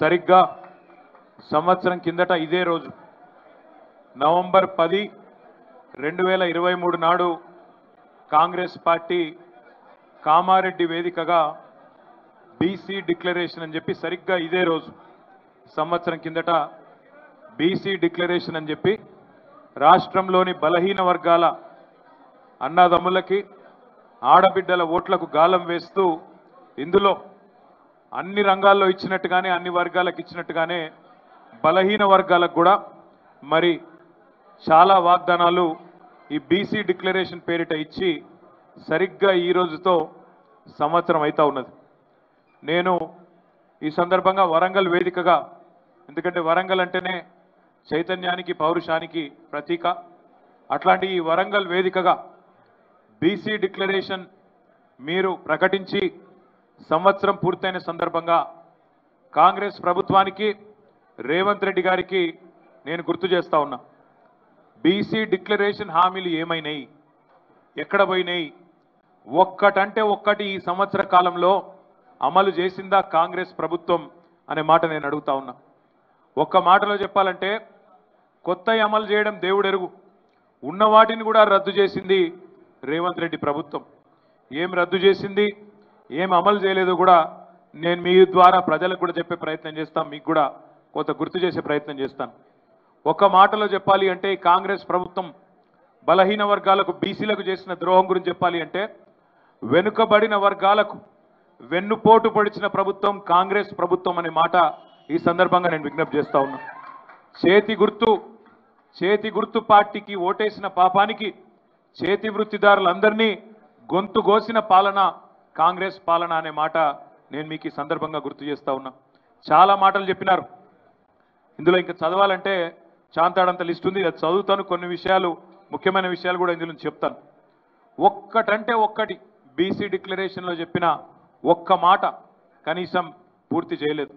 సరిగ్గా సంవత్సరం కిందట ఇదే రోజు నవంబర్ 10 2023 నాడు కాంగ్రెస్ పార్టీ కామారెడ్డి వేదికగా బీసీ డిక్లరేషన్ అని చెప్పి సరిగ్గా ఇదే రోజు సంవత్సరం కిందట బీసీ డిక్లరేషన్ అని చెప్పి రాష్ట్రంలోని బలహీన వర్గాల అన్నదమ్ములకి ఆడబిడ్డల ఓట్లకు గాలం వేస్తూ ఇందులో అన్ని రంగాల్లో ఇచ్చినట్టుగానే అన్ని వర్గాలకు ఇచ్చినట్టుగానే బలహీన వర్గాలకు కూడా మరి చాలా వాగ్దానాలు ఈ బీసీ డిక్లరేషన్ పేరిట ఇచ్చి సరిగ్గా ఈ రోజుతో సంవత్సరం అవుతా ఉన్నది. నేను ఈ సందర్భంగా వరంగల్ వేదికగా, ఎందుకంటే వరంగల్ అంటేనే చైతన్యానికి పౌరుషానికి ప్రతీక, అట్లాంటి ఈ వరంగల్ వేదికగా బీసీ డిక్లరేషన్ మీరు ప్రకటించి సంవత్సరం పూర్తయిన సందర్భంగా కాంగ్రెస్ ప్రభుత్వానికి రేవంత్ రెడ్డి గారికి నేను గుర్తు చేస్తా ఉన్నా. బీసీ డిక్లరేషన్ హామీలు ఏమైనాయి, ఎక్కడ పోయినాయి, ఒక్కటంటే ఒక్కటి ఈ సంవత్సర కాలంలో అమలు చేసిందా కాంగ్రెస్ ప్రభుత్వం అనే మాట నేను అడుగుతా ఉన్నా. ఒక్క మాటలో చెప్పాలంటే కొత్త అమలు చేయడం దేవుడెరుగు, ఉన్న వాటిని కూడా రద్దు చేసింది రేవంత్ రెడ్డి ప్రభుత్వం. ఏం రద్దు చేసింది, ఏం అమలు చేయలేదో కూడా నేను మీ ద్వారా ప్రజలకు కూడా చెప్పే ప్రయత్నం చేస్తాను, మీకు కూడా కొంత గుర్తు చేసే ప్రయత్నం చేస్తాను. ఒక్క మాటలో చెప్పాలి అంటే కాంగ్రెస్ ప్రభుత్వం బలహీన వర్గాలకు బీసీలకు చేసిన ద్రోహం గురించి చెప్పాలి అంటే, వెనుకబడిన వర్గాలకు వెన్నుపోటు పొడిచిన ప్రభుత్వం కాంగ్రెస్ ప్రభుత్వం అనే మాట ఈ సందర్భంగా నేను విజ్ఞప్తి చేస్తా ఉన్నా. చేతి గుర్తు పార్టీకి ఓటేసిన పాపానికి చేతి వృత్తిదారులందరినీ గొంతు కోసిన పాలన కాంగ్రెస్ పాలన అనే మాట నేను మీకు ఈ సందర్భంగా గుర్తు చేస్తా ఉన్నా. చాలా మాటలు చెప్పినారు, ఇందులో ఇంకా చదవాలంటే చాంతాడంత లిస్ట్ ఉంది, అది చదువుతాను. కొన్ని విషయాలు, ముఖ్యమైన విషయాలు కూడా ఇందులో చెప్తాను. ఒక్కటంటే ఒక్కటి బీసీ డిక్లరేషన్లో చెప్పిన ఒక్క మాట కనీసం పూర్తి చేయలేదు.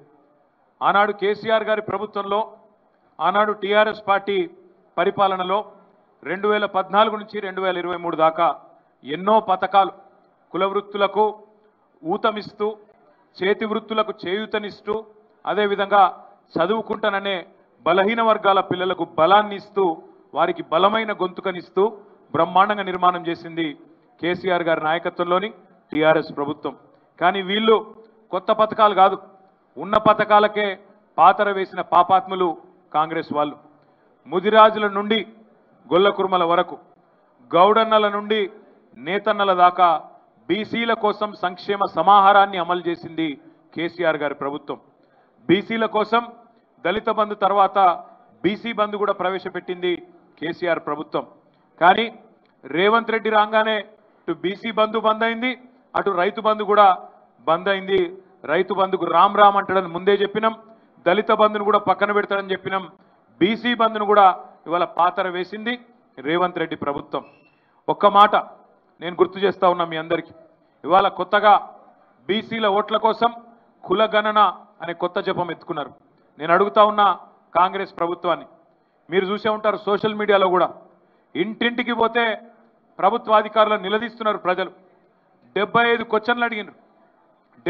ఆనాడు కేసీఆర్ గారి ప్రభుత్వంలో, ఆనాడు టీఆర్ఎస్ పార్టీ పరిపాలనలో 2014 నుంచి 2023 దాకా ఎన్నో పథకాలు కులవృత్తులకు ఊతమిస్తూ, చేతి వృత్తులకు చేయూతనిస్తూ, అదేవిధంగా చదువుకుంటాననే బలహీన వర్గాల పిల్లలకు బలాన్ని ఇస్తూ, వారికి బలమైన గొంతుకనిస్తూ బ్రహ్మాండంగా నిర్మాణం చేసింది కేసీఆర్ గారి నాయకత్వంలోని టీఆర్ఎస్ ప్రభుత్వం. కానీ వీళ్ళు కొత్త పథకాలు కాదు, ఉన్న పథకాలకే పాతర వేసిన పాపాత్ములు కాంగ్రెస్ వాళ్ళు. ముదిరాజుల నుండి గొల్లకుర్మల వరకు, గౌడన్నల నుండి నేతన్నల దాకా బీసీల కోసం సంక్షేమ సమాహారాన్ని అమలు చేసింది కేసీఆర్ గారి ప్రభుత్వం. బీసీల కోసం దళిత బంధు తర్వాత బీసీ బంధు కూడా ప్రవేశపెట్టింది కేసీఆర్ ప్రభుత్వం. కానీ రేవంత్ రెడ్డి రాగానే అటు బీసీ బంధు బంద్ అయింది, అటు రైతు బంధు కూడా బంద్ అయింది. రైతు బంధుకు రామ్ రామ్ అంటాడని ముందే చెప్పినాం, దళిత బంధును కూడా పక్కన పెడతాడని చెప్పినాం, బీసీ బంధును కూడా ఇవాళ పాతర వేసింది రేవంత్ రెడ్డి ప్రభుత్వం. ఒక్క మాట నేను గుర్తు చేస్తా ఉన్నా మీ అందరికీ, ఇవాళ కొత్తగా బీసీల ఓట్ల కోసం కులగణన అనే కొత్త జపం ఎత్తుకున్నారు. నేను అడుగుతా ఉన్నా కాంగ్రెస్ ప్రభుత్వాన్ని, మీరు చూసే ఉంటారు సోషల్ మీడియాలో కూడా ఇంటింటికి పోతే ప్రభుత్వ అధికారులను నిలదీస్తున్నారు ప్రజలు. 75 క్వశ్చన్లు అడిగినారు,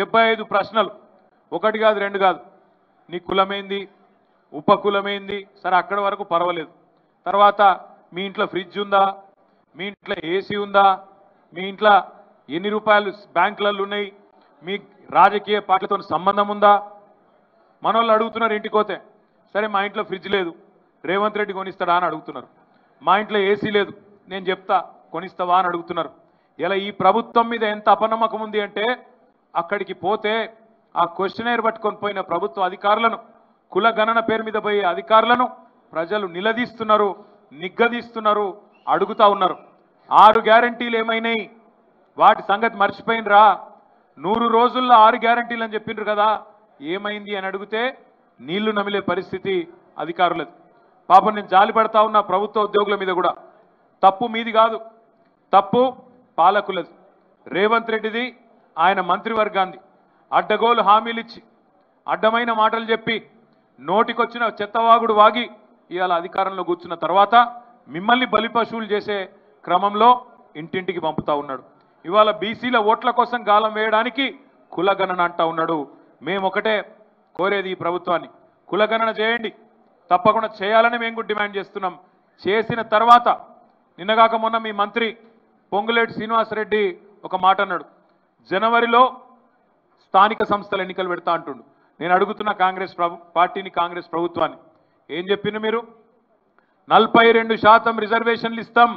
75 ప్రశ్నలు, ఒకటి కాదు రెండు కాదు. నీ కులమేంది, ఉపకులమేంది, సరే అక్కడి వరకు పర్వాలేదు. తర్వాత మీ ఇంట్లో ఫ్రిడ్జ్ ఉందా, మీ ఇంట్లో ఏసీ ఉందా, మీ ఇంట్లో ఎన్ని రూపాయలు బ్యాంకులలో ఉన్నాయి, మీ రాజకీయ పార్టీలతో సంబంధం ఉందా. మనోళ్ళు అడుగుతున్నారు ఇంటికి పోతే, సరే మా ఇంట్లో ఫ్రిడ్జ్ లేదు రేవంత్ రెడ్డి కొనిస్తాడా అని అడుగుతున్నారు, మా ఇంట్లో ఏసీ లేదు నేను చెప్తా కొనిస్తావా అని అడుగుతున్నారు. ఇలా ఈ ప్రభుత్వం మీద ఎంత అపనమ్మకం ఉంది అంటే, అక్కడికి పోతే ఆ క్వశ్చనేర్ పట్టుకొని పోయిన ప్రభుత్వ అధికారులను, కుల గణన పేరు మీద పోయే అధికారులను ప్రజలు నిలదీస్తున్నారు, నిగ్గదీస్తున్నారు, అడుగుతా ఉన్నారు 6 గ్యారంటీలు ఏమైనాయి, వాటి సంగతి మర్చిపోయినరా, 100 రోజుల్లో 6 గ్యారంటీలు అని చెప్పిండ్రు కదా ఏమైంది అని అడిగితే నీళ్లు నమిలే పరిస్థితి అధికారులది. పాపం నేను జాలి పడతా ఉన్న ప్రభుత్వ ఉద్యోగుల మీద కూడా, తప్పు మీది కాదు, తప్పు పాలకులది, రేవంత్ రెడ్డిది, ఆయన మంత్రివర్గాన్ని. అడ్డగోలు హామీలు ఇచ్చి, అడ్డమైన మాటలు చెప్పి, నోటికొచ్చిన చెత్తవాగుడు వాగి ఇవాళ అధికారంలో కూర్చున్న తర్వాత మిమ్మల్ని బలిపశువులు చేసే క్రమంలో ఇంటింటికి పంపుతా ఉన్నాడు. ఇవాళ బీసీల ఓట్ల కోసం గాలం వేయడానికి కులగణన అంటా ఉన్నాడు. మేమొకటే కోరేది ప్రభుత్వాన్ని కులగణన చేయండి తప్పకుండా చేయాలని మేము డిమాండ్ చేస్తున్నాం చేసిన తర్వాత నిన్నగాక మొన్న మీ మంత్రి పొంగులేటి శ్రీనివాస్ రెడ్డి ఒక మాట అన్నాడు జనవరిలో స్థానిక సంస్థల ఎన్నికలు పెడతా అంటున్నాడు నేను అడుగుతున్నా కాంగ్రెస్ పార్టీని కాంగ్రెస్ ప్రభుత్వాన్ని ఏం చెప్పిన మీరు 42% రిజర్వేషన్లు ఇస్తాం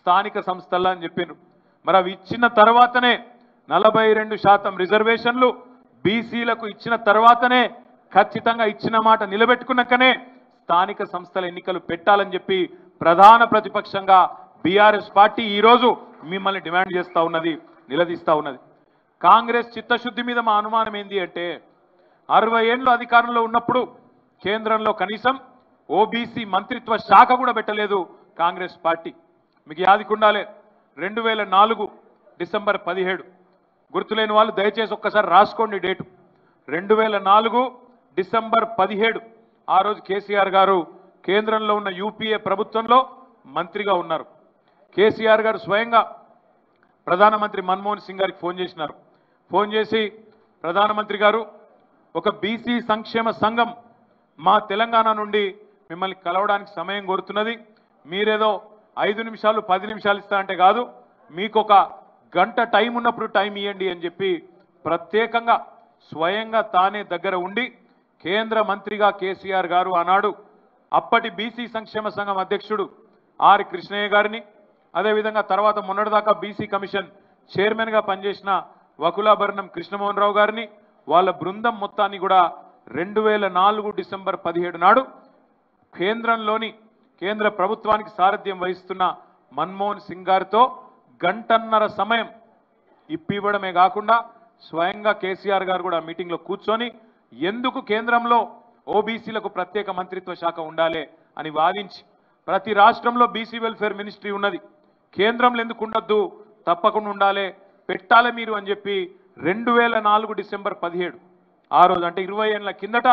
స్థానిక సంస్థల అని చెప్పినారు మరి అవి ఇచ్చిన తర్వాతనే 42% రిజర్వేషన్లు బీసీలకు ఇచ్చిన తర్వాతనే ఖచ్చితంగా ఇచ్చిన మాట నిలబెట్టుకున్నాకనే స్థానిక సంస్థల ఎన్నికలు పెట్టాలని చెప్పి ప్రధాన ప్రతిపక్షంగా బీఆర్ఎస్ పార్టీ ఈ రోజు మిమ్మల్ని డిమాండ్ చేస్తా ఉన్నది నిలదీస్తా ఉన్నది కాంగ్రెస్ చిత్తశుద్ధి మీద మా అనుమానం ఏంది అంటే 60 ఏళ్ళు అధికారంలో ఉన్నప్పుడు కేంద్రంలో కనీసం ఓబీసీ మంత్రిత్వ శాఖ కూడా పెట్టలేదు కాంగ్రెస్ పార్టీ మీకు యాదికుండాలే 2004 డిసెంబర్ 17 గుర్తులేని వాళ్ళు దయచేసి ఒక్కసారి రాసుకోండి డేటు 2004 డిసెంబర్ 17 ఆ రోజు కేసీఆర్ గారు కేంద్రంలో ఉన్న యూపీఏ ప్రభుత్వంలో మంత్రిగా ఉన్నారు కేసీఆర్ గారు స్వయంగా ప్రధానమంత్రి మన్మోహన్ సింగ్ గారికి ఫోన్ చేసినారు ఫోన్ చేసి ప్రధానమంత్రి గారు ఒక బీసీ సంక్షేమ సంఘం మా తెలంగాణ నుండి మిమ్మల్ని కలవడానికి సమయం కోరుతున్నది మీరేదో 5 నిమిషాలు 10 నిమిషాలు ఇస్తా అంటే కాదు మీకు ఒక గంట టైం ఉన్నప్పుడు టైం ఇవ్వండి అని చెప్పి ప్రత్యేకంగా స్వయంగా తానే దగ్గర ఉండి కేంద్ర మంత్రిగా కేసీఆర్ గారు ఆనాడు అప్పటి బీసీ సంక్షేమ సంఘం అధ్యక్షుడు ఆర్ కృష్ణయ్య గారిని అదేవిధంగా తర్వాత మొన్నటిదాకా బీసీ కమిషన్ చైర్మన్గా పనిచేసిన వకులాభరణం కృష్ణమోహనరావు గారిని వాళ్ళ బృందం మొత్తాన్ని కూడా 2004 డిసెంబర్ 17 నాడు కేంద్రంలోని కేంద్ర ప్రభుత్వానికి సారథ్యం వహిస్తున్న మన్మోహన్ సింగ్ గారితో గంటన్నర సమయం ఇప్పివ్వడమే కాకుండా స్వయంగా కేసీఆర్ గారు కూడా మీటింగ్లో కూర్చొని ఎందుకు కేంద్రంలో ఓబీసీలకు ప్రత్యేక మంత్రిత్వ శాఖ ఉండాలి అని వాదించి ప్రతి రాష్ట్రంలో బీసీ వెల్ఫేర్ మినిస్ట్రీ ఉన్నది కేంద్రంలో ఎందుకు ఉండొద్దు తప్పకుండా ఉండాలి పెట్టాలి మీరు అని చెప్పి 2004 డిసెంబర్ 17 ఆ రోజు అంటే 20 ఏళ్ళ కిందట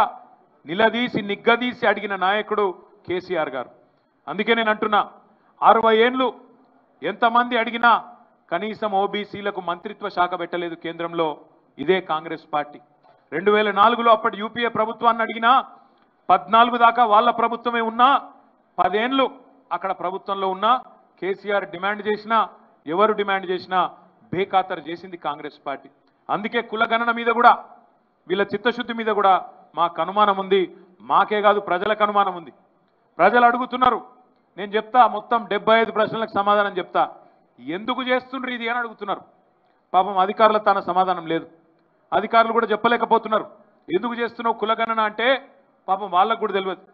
నిలదీసి నిగ్గదీసి అడిగిన నాయకుడు కేసీఆర్ గారు అందుకే నేను అంటున్నా 60 ఏళ్ళు ఎంతమంది అడిగినా కనీసం ఓబీసీలకు మంత్రిత్వ శాఖ పెట్టలేదు కేంద్రంలో ఇదే కాంగ్రెస్ పార్టీ 2004లో అప్పటి యూపీఏ ప్రభుత్వాన్ని అడిగినా 14 దాకా వాళ్ళ ప్రభుత్వమే ఉన్నా 10 ఏళ్ళు అక్కడ ప్రభుత్వంలో ఉన్నా కేసీఆర్ డిమాండ్ చేసినా ఎవరు డిమాండ్ చేసినా బేఖాతరు చేసింది కాంగ్రెస్ పార్టీ అందుకే కులగణన మీద కూడా వీళ్ళ చిత్తశుద్ధి మీద కూడా మాకు అనుమానం ఉంది మాకే కాదు ప్రజలకు అనుమానం ఉంది ప్రజలు అడుగుతున్నారు నేను చెప్తా మొత్తం 75 ప్రశ్నలకు సమాధానం చెప్తా ఎందుకు చేస్తుండ్రు ఇది అని అడుగుతున్నారు పాపం అధికారుల తన సమాధానం లేదు అధికారులు కూడా చెప్పలేకపోతున్నారు ఎందుకు చేస్తున్నావు కులగణన అంటే పాపం వాళ్ళకు కూడా తెలియదు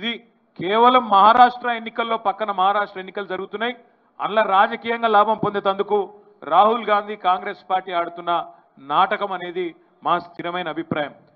ఇది కేవలం మహారాష్ట్ర ఎన్నికల్లో పక్కన మహారాష్ట్ర ఎన్నికలు జరుగుతున్నాయి అందులో రాజకీయంగా లాభం పొందేటందుకు రాహుల్ గాంధీ కాంగ్రెస్ పార్టీ ఆడుతున్న నాటకం అనేది మా స్థిరమైన అభిప్రాయం